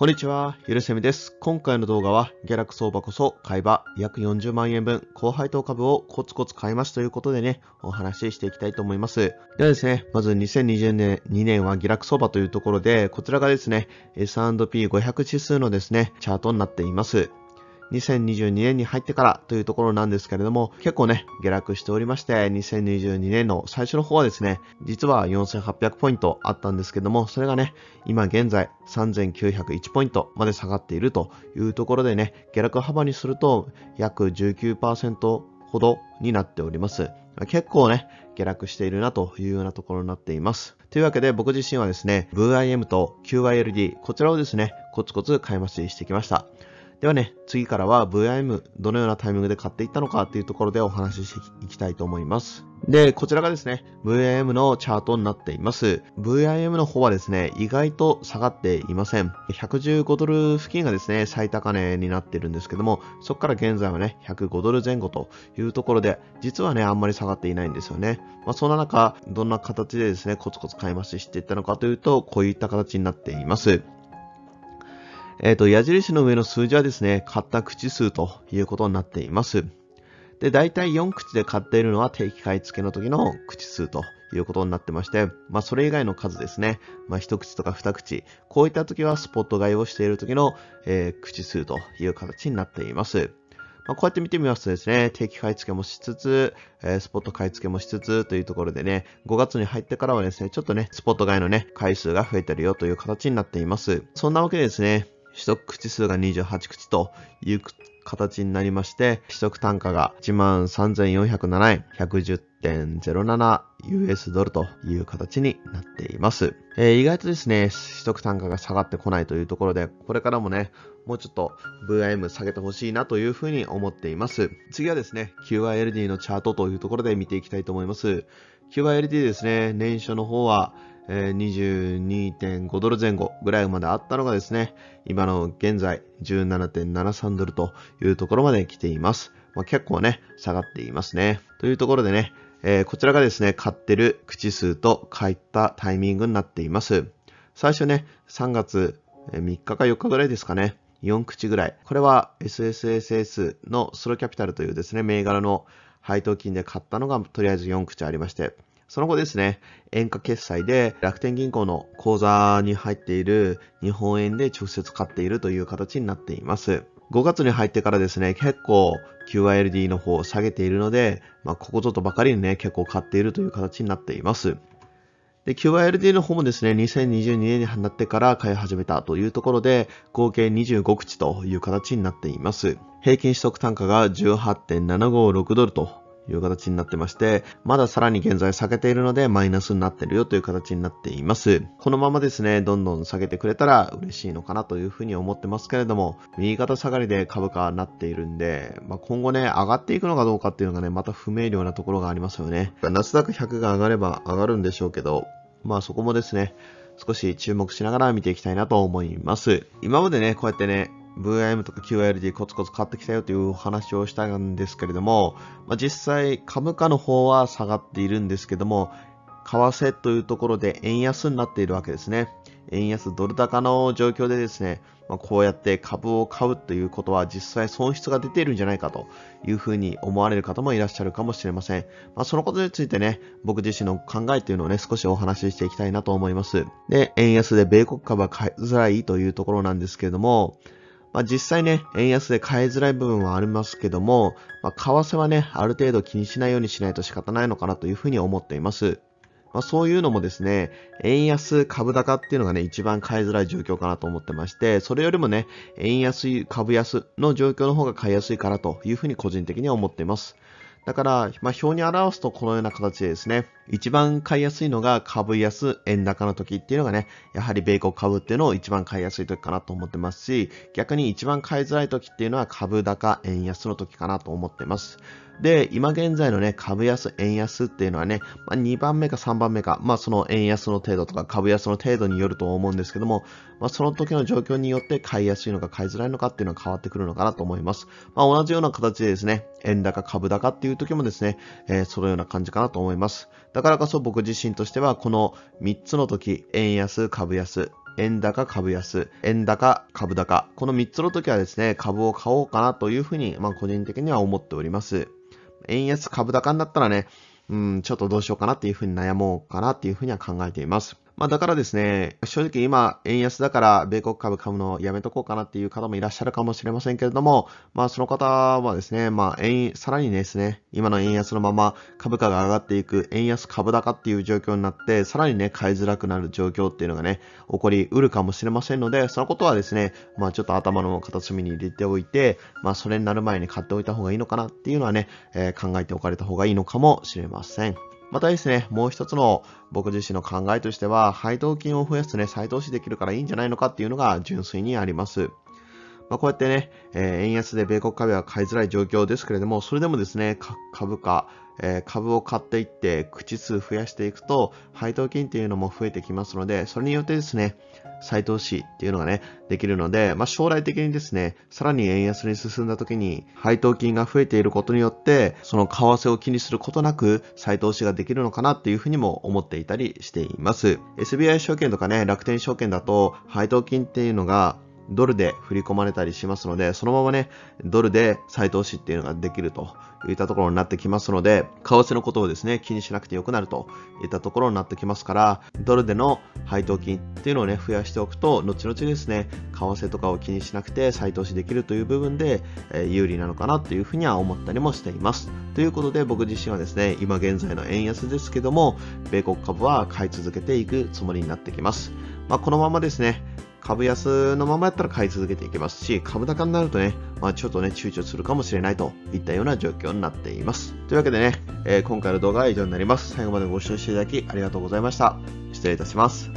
こんにちは、ゆるせみです。今回の動画は、下落相場こそ買い場約40万円分、高配当株をコツコツ買いますということでね、お話ししていきたいと思います。ではですね、まず2020年、2年は下落相場というところで、こちらがですね、S&P500 指数のですね、チャートになっています。2022年に入ってからというところなんですけれども、結構ね、下落しておりまして、2022年の最初の方はですね、実は4800ポイントあったんですけども、それがね、今現在3901ポイントまで下がっているというところでね、下落幅にすると約 19% ほどになっております。結構ね、下落しているなというようなところになっています。というわけで僕自身はですね、VYM と QYLD、こちらをですね、コツコツ買い増ししてきました。ではね、次からは VYM どのようなタイミングで買っていったのかっていうところでお話ししていきたいと思います。で、こちらがですね、VYM のチャートになっています。VYM の方はですね、意外と下がっていません。115ドル付近がですね、最高値になっているんですけども、そこから現在はね、105ドル前後というところで、実はね、あんまり下がっていないんですよね。そんな中、どんな形でですね、コツコツ買い増ししていったのかというと、こういった形になっています。矢印の上の数字はですね、買った口数ということになっています。で、大体4口で買っているのは定期買い付けの時の口数ということになってまして、それ以外の数ですね、1口とか2口、こういった時はスポット買いをしている時の、口数という形になっています。こうやって見てみますとですね、定期買い付けもしつつ、スポット買い付けもしつつというところでね、5月に入ってからはですね、ちょっとね、スポット買いのね、回数が増えてるよという形になっています。そんなわけでですね、取得口数が28口という形になりまして、取得単価が 13,407 円、110.07 US ドルという形になっています。意外とですね、取得単価が下がってこないというところで、これからもね、もうちょっと VIM 下げてほしいなというふうに思っています。次はですね、QYLD のチャートというところで見ていきたいと思います。QYLD ですね、年初の方は、22.5 ドル前後ぐらいまであったのがですね、今の現在 17.73 ドルというところまで来ています。結構ね、下がっていますね。というところでね、こちらがですね、買ってる口数と買ったタイミングになっています。最初ね、3月3日か4日ぐらいですかね、4口ぐらい。これは SSSS のスローキャピタルというですね、銘柄の配当金で買ったのがとりあえず4口ありまして、その後ですね、円価決済で楽天銀行の口座に入っている日本円で直接買っているという形になっています。5月に入ってからですね、結構 QYLD の方を下げているので、ここぞとばかりにね、結構買っているという形になっています。で、QYLD の方もですね、2022年になってから買い始めたというところで、合計25口という形になっています。平均取得単価が 18.756 ドルと、いう形になってまして、まださらに現在下げているのでマイナスになってるよという形になっています。このままですね、どんどん下げてくれたら嬉しいのかなというふうに思ってますけれども、右肩下がりで株価になっているんで、今後ね、上がっていくのかどうかっていうのがね、また不明瞭なところがありますよね。ナスダック100が上がれば上がるんでしょうけど、そこもですね、少し注目しながら見ていきたいなと思います。今までね、こうやってね、VIM とか QYLD コツコツ買ってきたよというお話をしたんですけれども、実際株価の方は下がっているんですけども、為替というところで円安になっているわけですね。円安ドル高の状況でですね、こうやって株を買うということは実際損失が出ているんじゃないかというふうに思われる方もいらっしゃるかもしれません。そのことについてね、僕自身の考えというのをね、少しお話ししていきたいなと思います。で、円安で米国株は買いづらいというところなんですけれども、実際ね、円安で買いづらい部分はありますけども、為替はね、ある程度気にしないようにしないと仕方ないのかなというふうに思っています。そういうのもですね、円安株高っていうのがね、一番買いづらい状況かなと思ってまして、それよりもね、円安株安の状況の方が買いやすいかなというふうに個人的には思っています。だから、表に表すとこのような形でですね、一番買いやすいのが株安、円高の時っていうのがね、やはり米国株っていうのを一番買いやすい時かなと思ってますし、逆に一番買いづらい時っていうのは株高、円安の時かなと思ってます。で、今現在のね、株安、円安っていうのはね、2番目か3番目か、その円安の程度とか株安の程度によると思うんですけども、その時の状況によって買いやすいのか買いづらいのかっていうのは変わってくるのかなと思います。同じような形でですね、円高、株高っていう時もですね、そのような感じかなと思います。だからこそ僕自身としては、この3つの時、円安、株安、円高、株安、円高、株高、この3つの時はですね、株を買おうかなというふうに、個人的には思っております。円安、株高になったらね、ちょっとどうしようかなっていうふうに悩もうかなっていうふうには考えています。だからですね、正直今、円安だから、米国株買うのをやめとこうかなっていう方もいらっしゃるかもしれませんけれども、その方はですね、さらにですね、今の円安のまま株価が上がっていく、円安株高っていう状況になって、さらにね、買いづらくなる状況っていうのがね、起こりうるかもしれませんので、そのことはですね、ちょっと頭の片隅に入れておいて、それになる前に買っておいた方がいいのかなっていうのはね、考えておかれた方がいいのかもしれません。またですね、もう一つの僕自身の考えとしては、配当金を増やすとね、再投資できるからいいんじゃないのかっていうのが純粋にあります。こうやってね、円安で米国株は買いづらい状況ですけれども、それでもですね、株を買っていって、口数増やしていくと、配当金っていうのも増えてきますので、それによってですね、再投資っていうのがね、できるので、将来的にですね、さらに円安に進んだ時に、配当金が増えていることによって、その為替を気にすることなく、再投資ができるのかなっていうふうにも思っていたりしています。SBI 証券とかね、楽天証券だと、配当金っていうのが、ドルで振り込まれたりしますので、そのままね、ドルで再投資っていうのができるといったところになってきますので、為替のことをですね、気にしなくてよくなるといったところになってきますから、ドルでの配当金っていうのをね、増やしておくと、後々ですね、為替とかを気にしなくて再投資できるという部分で、有利なのかなというふうには思ったりもしています。ということで、僕自身はですね、今現在の円安ですけども、米国株は買い続けていくつもりになってきます。このままですね、株安のままやったら買い続けていけますし、株高になるとね、ちょっとね、躊躇するかもしれないといったような状況になっています。というわけでね、今回の動画は以上になります。最後までご視聴していただきありがとうございました。失礼いたします。